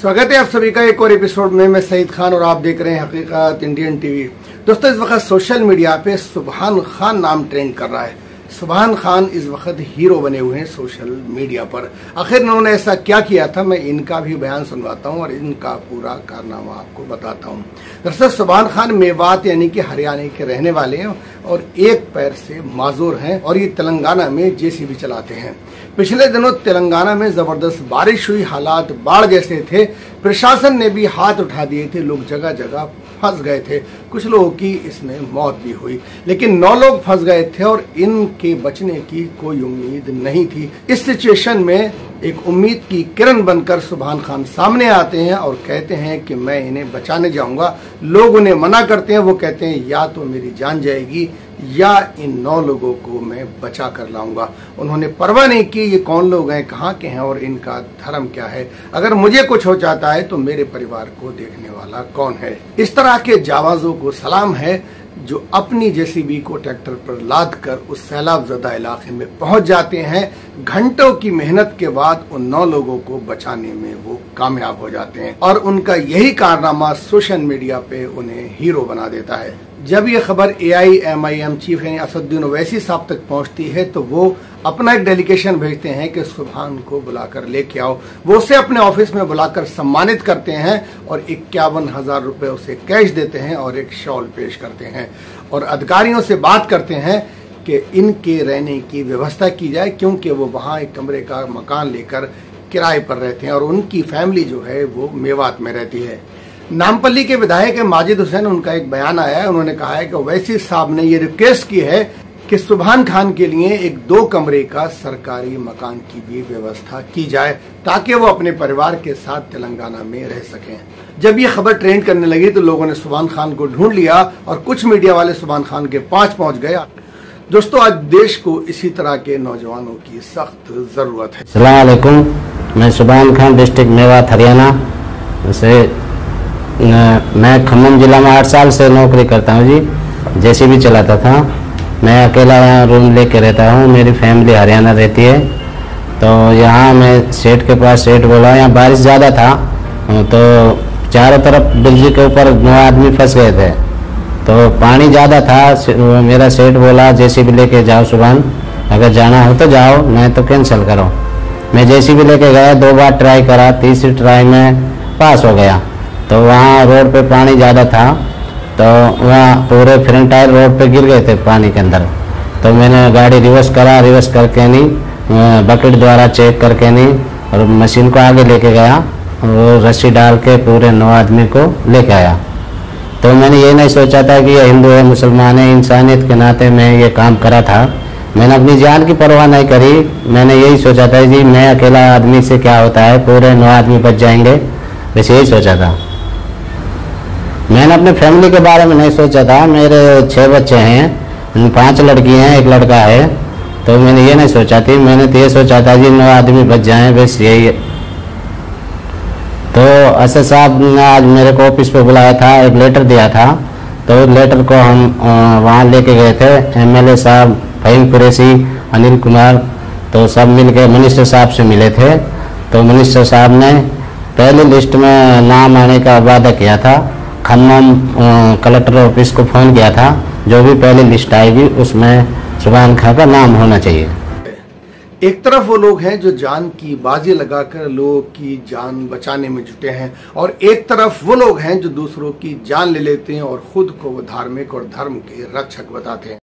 स्वागत है आप सभी का एक और एपिसोड में। मैं सईद खान और आप देख रहे हैं हकीकत इंडियन टीवी। दोस्तों, इस वक्त सोशल मीडिया पे सुबहान खान नाम ट्रेंड कर रहा है। सुबहान खान इस वक्त हीरो बने हुए हैं सोशल मीडिया पर। आखिर इन्होंने ऐसा क्या किया था, मैं इनका भी बयान सुनवाता हूं और इनका पूरा कारनामा आपको बताता हूं। दरअसल सुबहान खान मेवात यानी कि हरियाणा के रहने वाले हैं और एक पैर से माजूर हैं और ये तेलंगाना में जेसीबी चलाते हैं। पिछले दिनों तेलंगाना में जबरदस्त बारिश हुई, हालात बाढ़ जैसे थे, प्रशासन ने भी हाथ उठा दिए थे, लोग जगह जगह फंस गए थे, कुछ लोगों की इसमें मौत भी हुई, लेकिन 9 लोग फंस गए थे और इनके बचने की कोई उम्मीद नहीं थी। इस सिचुएशन में एक उम्मीद की किरण बनकर सुबहान खान सामने आते हैं और कहते हैं कि मैं इन्हें बचाने जाऊंगा। लोग उन्हें मना करते हैं, वो कहते हैं या तो मेरी जान जाएगी या इन 9 लोगों को मैं बचा कर लाऊंगा। उन्होंने परवाह नहीं की ये कौन लोग हैं, कहाँ के हैं और इनका धर्म क्या है, अगर मुझे कुछ हो जाता है तो मेरे परिवार को देखने वाला कौन है। इस तरह के जावाजों को सलाम है जो अपनी जेसीबी को ट्रैक्टर पर लाद कर उस सैलाब ज़दा इलाके में पहुंच जाते हैं। घंटों की मेहनत के बाद उन 9 लोगों को बचाने में वो कामयाब हो जाते हैं और उनका यही कारनामा सोशल मीडिया पे उन्हें हीरो बना देता है। जब ये खबर AIMIM चीफ यानी असदुद्दीन ओवैसी साहब तक पहुंचती है तो वो अपना एक डेलीगेशन भेजते हैं कि सुबहान को बुलाकर लेके आओ। वो उसे अपने ऑफिस में बुलाकर सम्मानित करते हैं और 51,000 रुपये उसे कैश देते हैं और एक शॉल पेश करते हैं और अधिकारियों से बात करते हैं कि इनके रहने की व्यवस्था की जाए, क्योंकि वो वहाँ एक कमरे का मकान लेकर किराए पर रहते हैं और उनकी फैमिली जो है वो मेवात में रहती है। नामपल्ली के विधायक माजिद हुसैन, उनका एक बयान आया है, उन्होंने कहा है कि ओवैसी साहब ने ये रिक्वेस्ट की है कि सुबहान खान के लिए एक 2 कमरे का सरकारी मकान की भी व्यवस्था की जाए ताकि वो अपने परिवार के साथ तेलंगाना में रह सकें। जब ये खबर ट्रेंड करने लगी तो लोगों ने सुबहान खान को ढूंढ लिया और कुछ मीडिया वाले सुबहान खान के पास पहुंच गया। दोस्तों, आज देश को इसी तरह के नौजवानों की सख्त जरूरत है। अस्सलाम वालेकुम, मैं सुबहान खान, डिस्ट्रिक्ट मेवात हरियाणा से। मैं खम्मम जिला में 8 साल से नौकरी करता हूँ जी, जेसीबी चलाता था। मैं अकेला यहाँ रूम लेके रहता हूँ, मेरी फैमिली हरियाणा रहती है। तो यहाँ मैं सेठ के पास, सेठ बोला यहाँ बारिश ज़्यादा था तो चारों तरफ बिजली के ऊपर 9 आदमी फंस गए थे, तो पानी ज़्यादा था। मेरा सेठ बोला जेसीबी लेके जाओ सुबहान, अगर जाना हो तो जाओ, नहीं तो कैंसिल करो। मैं जेसीबी लेके गया, 2 बार ट्राई करा, तीसरी ट्राई में पास हो गया। तो वहाँ रोड पे पानी ज़्यादा था तो वहाँ पूरे फ्रंट टायर रोड पे गिर गए थे पानी के अंदर। तो मैंने गाड़ी रिवर्स करा, रिवर्स करके नहीं, बकेट द्वारा चेक करके नहीं, और मशीन को आगे लेके गया, वो रस्सी डाल के पूरे 9 आदमी को लेके आया। तो मैंने ये नहीं सोचा था कि ये हिंदू है, मुसलमान है, इंसानियत के नाते मैं ये काम करा था। मैंने अपनी जान की परवाह नहीं करी, मैंने यही सोचा था जी मैं अकेला आदमी से क्या होता है, पूरे 9 आदमी बच जाएंगे, बस यही सोचा था। मैंने अपने फैमिली के बारे में नहीं सोचा था। मेरे 6 बच्चे हैं, 5 लड़की हैं, 1 लड़का है। तो मैंने ये नहीं सोचा थी, मैंने तो ये सोचा था जी 9 आदमी बच जाएं, बस यही है। तो असद साहब ने आज मेरे को ऑफिस पे बुलाया था, एक लेटर दिया था, तो लेटर को हम वहाँ लेके गए थे। MLA साहब फहीम कुरैशी, अनिल कुमार, तो सब मिल के मिनिस्टर साहब से मिले थे। तो मिनिस्टर साहब ने पहली लिस्ट में नाम आने का वादा किया था। खम्मम कलेक्टर ऑफिस को फोन किया था, जो भी पहले लिस्ट आएगी उसमें सुबहान खान का नाम होना चाहिए। एक तरफ वो लोग हैं जो जान की बाजी लगाकर लोगों की जान बचाने में जुटे हैं और एक तरफ वो लोग हैं जो दूसरों की जान ले लेते हैं और खुद को वो धार्मिक और धर्म के रक्षक बताते हैं।